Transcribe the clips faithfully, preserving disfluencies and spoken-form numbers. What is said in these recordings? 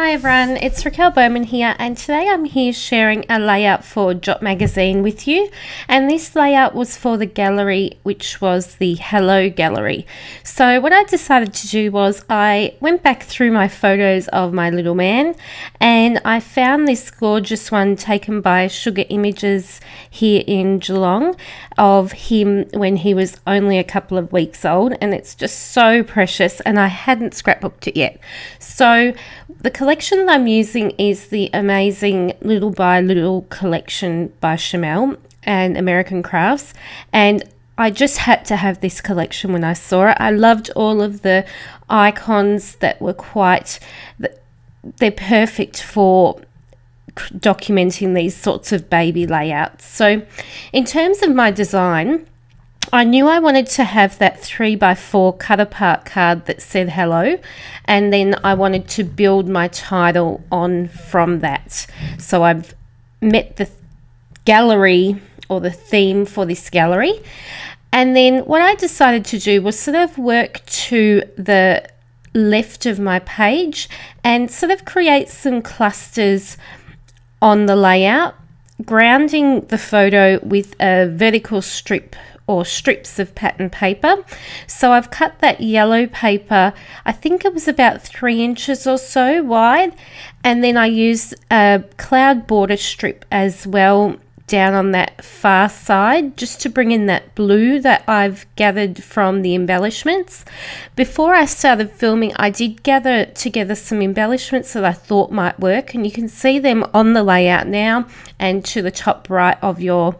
Hi everyone, it's Raquel Bowman here, and today I'm here sharing a layout for Jot Magazine with you. And this layout was for the gallery, which was the Hello Gallery. So what I decided to do was I went back through my photos of my little man, and I found this gorgeous one taken by Sugar Images here in Geelong of him when he was only a couple of weeks old, and it's just so precious, and I hadn't scrapbooked it yet. So the collection that I'm using is the amazing Little by Little collection by Shimelle and American Crafts, and I just had to have this collection when I saw it. I loved all of the icons that were quite, they're perfect for documenting these sorts of baby layouts. So in terms of my design, I knew I wanted to have that three by four cut apart card that said hello, and then I wanted to build my title on from that. So I've met the gallery or the theme for this gallery, and then what I decided to do was sort of work to the left of my page and sort of create some clusters on the layout, grounding the photo with a vertical strip or strips of pattern paper. So I've cut that yellow paper, I think it was about three inches or so wide, and then I used a cloud border strip as well down on that far side just to bring in that blue that I've gathered from the embellishments. Before I started filming, I did gather together some embellishments that I thought might work, and you can see them on the layout now and to the top right of your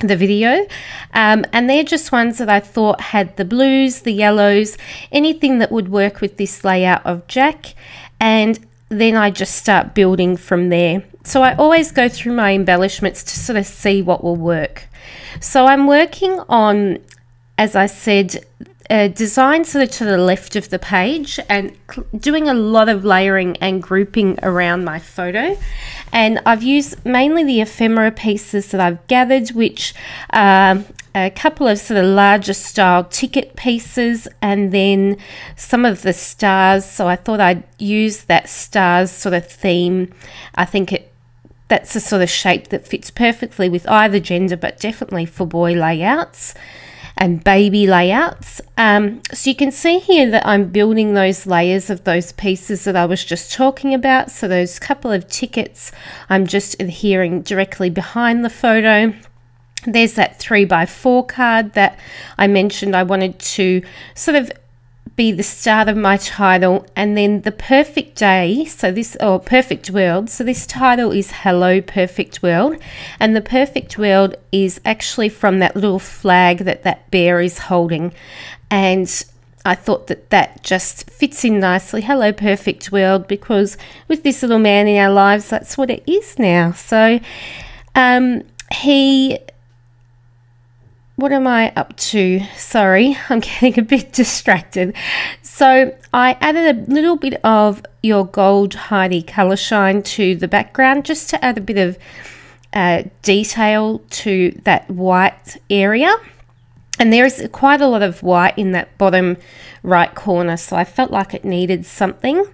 the video, um, and they're just ones that I thought had the blues, the yellows, anything that would work with this layout of Jack, and then I just start building from there. So I always go through my embellishments to sort of see what will work. So I'm working on, as I said, a design sort of to the left of the page and doing a lot of layering and grouping around my photo. And I've used mainly the ephemera pieces that I've gathered, which are a couple of sort of larger style ticket pieces and then some of the stars. So I thought I'd use that stars sort of theme. I think it that's the sort of shape that fits perfectly with either gender, but definitely for boy layouts and baby layouts. Um, so you can see here that I'm building those layers of those pieces that I was just talking about. So those couple of tickets, I'm just adhering directly behind the photo. There's that three by four card that I mentioned I wanted to sort of be the start of my title, and then the perfect day, so this, or perfect world, so this title is Hello Perfect World, and the perfect world is actually from that little flag that that bear is holding, and I thought that that just fits in nicely, Hello Perfect World, because with this little man in our lives, that's what it is now. So um, he what am I up to? Sorry, I'm getting a bit distracted. So I added a little bit of your gold Heidi colour shine to the background just to add a bit of uh, detail to that white area. And there is quite a lot of white in that bottom right corner, so I felt like it needed something.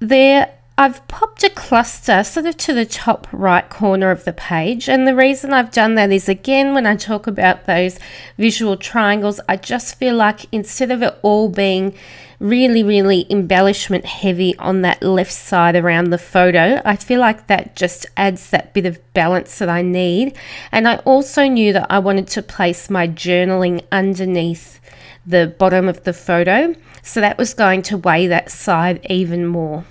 There I've popped a cluster sort of to the top right corner of the page, and the reason I've done that is, again, when I talk about those visual triangles, I just feel like instead of it all being really, really embellishment heavy on that left side around the photo, I feel like that just adds that bit of balance that I need. And I also knew that I wanted to place my journaling underneath the bottom of the photo, so that was going to weigh that side even more.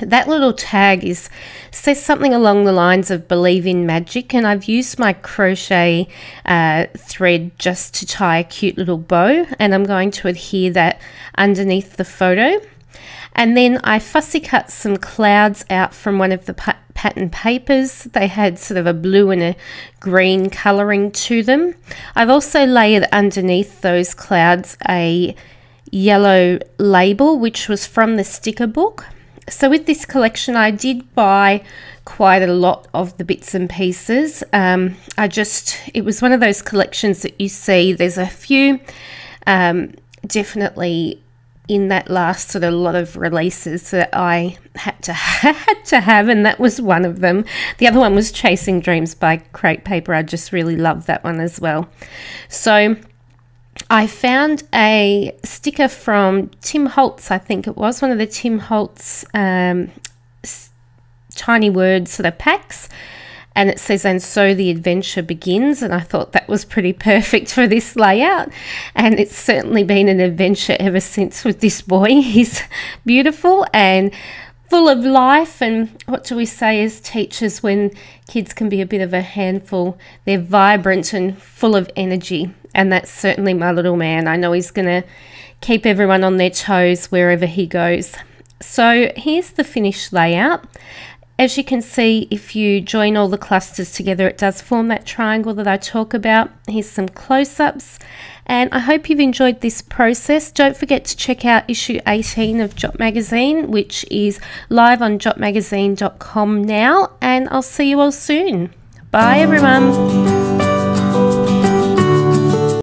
That little tag is says something along the lines of believe in magic, and I've used my crochet uh, thread just to tie a cute little bow, and I'm going to adhere that underneath the photo. And then I fussy cut some clouds out from one of the pa pattern papers. They had sort of a blue and a green colouring to them. I've also layered underneath those clouds a yellow label, which was from the sticker book. So with this collection, I did buy quite a lot of the bits and pieces. Um, I just, it was one of those collections that you see, there's a few um, definitely in that last sort of lot of releases that I had to had to have, and that was one of them. The other one was Chasing Dreams by Crate Paper. I just really loved that one as well. So I found a sticker from Tim Holtz, I think it was, one of the Tim Holtz um, tiny word sort of packs, and it says, "And so the adventure begins," and I thought that was pretty perfect for this layout, and it's certainly been an adventure ever since with this boy. He's beautiful and full of life, and what do we say as teachers when kids can be a bit of a handful? They're vibrant and full of energy, and that's certainly my little man. I know he's going to keep everyone on their toes wherever he goes. So here's the finished layout. As you can see, if you join all the clusters together, it does form that triangle that I talk about. Here's some close-ups, and I hope you've enjoyed this process. Don't forget to check out issue eighteen of Jot Magazine, which is live on jot magazine dot com now, and I'll see you all soon. Bye everyone.